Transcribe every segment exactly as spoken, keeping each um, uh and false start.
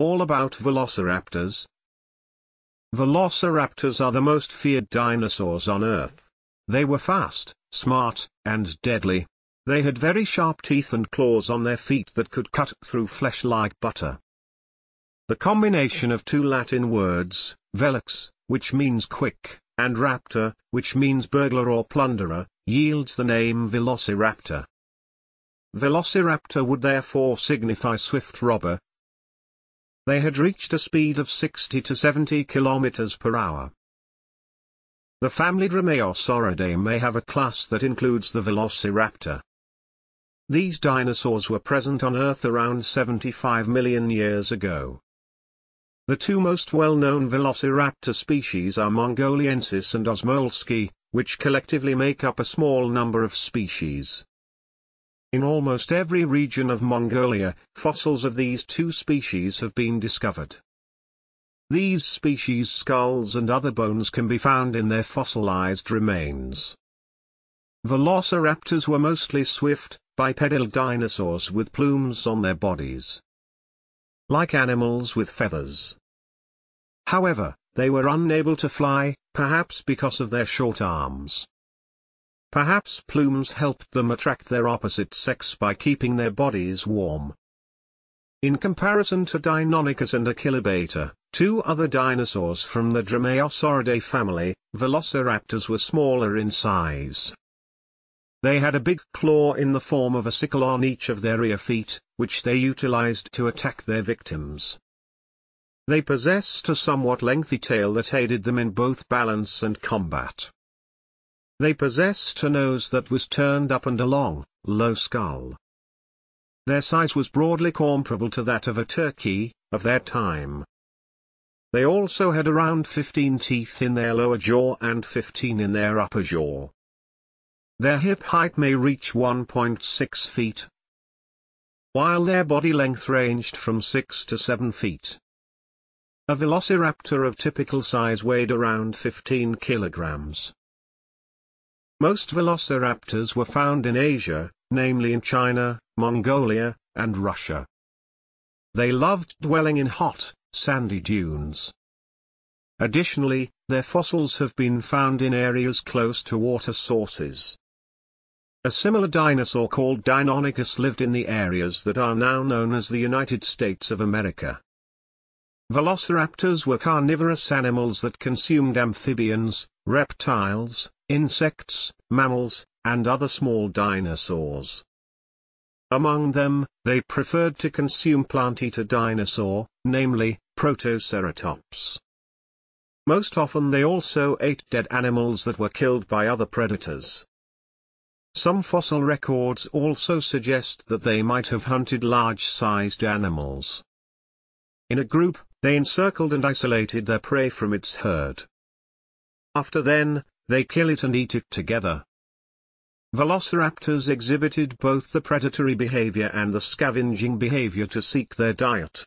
All about velociraptors. Velociraptors are the most feared dinosaurs on Earth. They were fast, smart, and deadly. They had very sharp teeth and claws on their feet that could cut through flesh like butter. The combination of two Latin words, velox, which means quick, and raptor, which means burglar or plunderer, yields the name velociraptor. Velociraptor would therefore signify swift robber. They had reached a speed of sixty to seventy kilometers per hour. The family Dromaeosauridae may have a class that includes the Velociraptor. These dinosaurs were present on Earth around seventy-five million years ago. The two most well-known Velociraptor species are Mongoliensis and Osmolski, which collectively make up a small number of species. In almost every region of Mongolia, fossils of these two species have been discovered. These species' skulls and other bones can be found in their fossilized remains. Velociraptors were mostly swift, bipedal dinosaurs with plumes on their bodies, like animals with feathers. However, they were unable to fly, perhaps because of their short arms. Perhaps plumes helped them attract their opposite sex by keeping their bodies warm. In comparison to Deinonychus and Achillobator, two other dinosaurs from the Dromaeosauridae family, velociraptors were smaller in size. They had a big claw in the form of a sickle on each of their rear feet, which they utilized to attack their victims. They possessed a somewhat lengthy tail that aided them in both balance and combat. They possessed a nose that was turned up and a long, low skull. Their size was broadly comparable to that of a turkey, of their time. They also had around fifteen teeth in their lower jaw and fifteen in their upper jaw. Their hip height may reach one point six feet, while their body length ranged from six to seven feet. A velociraptor of typical size weighed around fifteen kilograms. Most velociraptors were found in Asia, namely in China, Mongolia, and Russia. They loved dwelling in hot, sandy dunes. Additionally, their fossils have been found in areas close to water sources. A similar dinosaur called Deinonychus lived in the areas that are now known as the United States of America. Velociraptors were carnivorous animals that consumed amphibians, reptiles, insects, mammals, and other small dinosaurs. Among them, they preferred to consume plant-eater dinosaur, namely, Protoceratops. Most often they also ate dead animals that were killed by other predators. Some fossil records also suggest that they might have hunted large-sized animals. In a group, they encircled and isolated their prey from its herd. After then, they kill it and eat it together. Velociraptors exhibited both the predatory behavior and the scavenging behavior to seek their diet.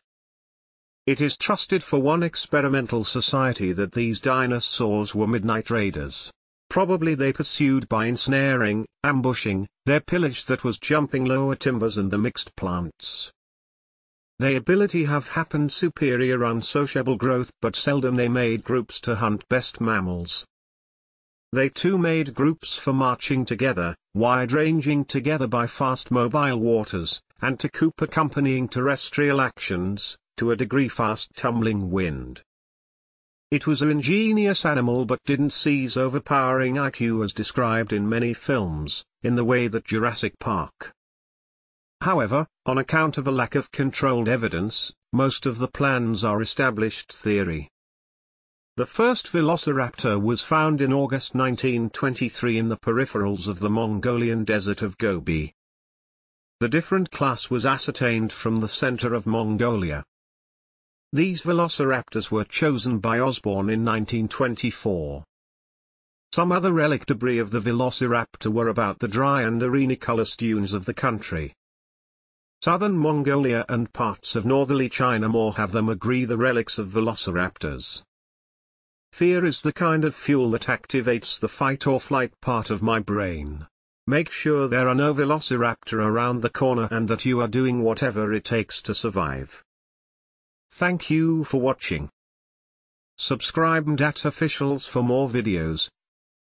It is trusted for one experimental society that these dinosaurs were midnight raiders. Probably they pursued by ensnaring, ambushing, their pillage that was jumping lower timbers and the mixed plants. Their ability have happened superior unsociable growth, but seldom they made groups to hunt best mammals. They too made groups for marching together, wide-ranging together by fast mobile waters, and to coop accompanying terrestrial actions, to a degree fast tumbling wind. It was an ingenious animal but didn't seize overpowering I Q as described in many films, in the way that Jurassic Park. However, on account of a lack of controlled evidence, most of the plans are established theory. The first velociraptor was found in August nineteen twenty-three in the peripherals of the Mongolian desert of Gobi. The different class was ascertained from the center of Mongolia. These velociraptors were chosen by Osborn in nineteen twenty-four. Some other relic debris of the velociraptor were about the dry and arenicolous dunes of the country. Southern Mongolia and parts of northerly China more have them agree the relics of velociraptors. Fear is the kind of fuel that activates the fight-or-flight part of my brain. Make sure there are no velociraptor around the corner and that you are doing whatever it takes to survive. Thank you for watching. Subscribe M D A T Officials for more videos.